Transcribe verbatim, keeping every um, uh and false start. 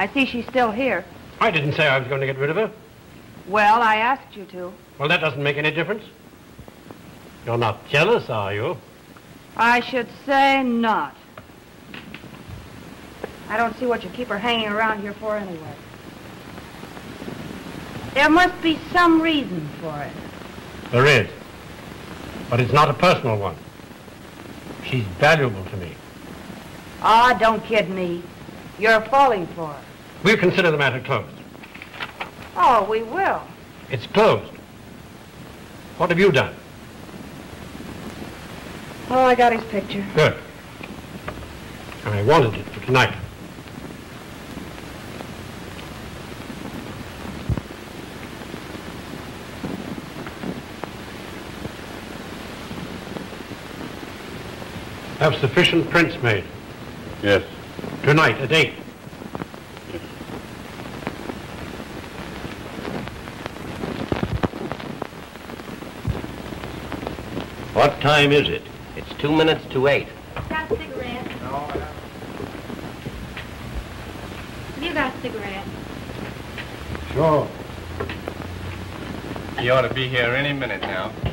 I see she's still here. I didn't say I was going to get rid of her. Well, I asked you to. Well, that doesn't make any difference. You're not jealous, are you? I should say not. I don't see what you keep her hanging around here for anyway. There must be some reason for it. There is. But it's not a personal one. She's valuable to me. Ah, don't kid me. You're falling for her. We'll consider the matter closed. Oh, we will. It's closed. What have you done? Oh, I got his picture. Good. And I wanted it for tonight. Have sufficient prints made. Yes. Tonight at eight. Yes. What time is it? It's two minutes to eight. Got a cigarette? No, I haven't. Have you got a cigarette? Sure. He ought to be here any minute now.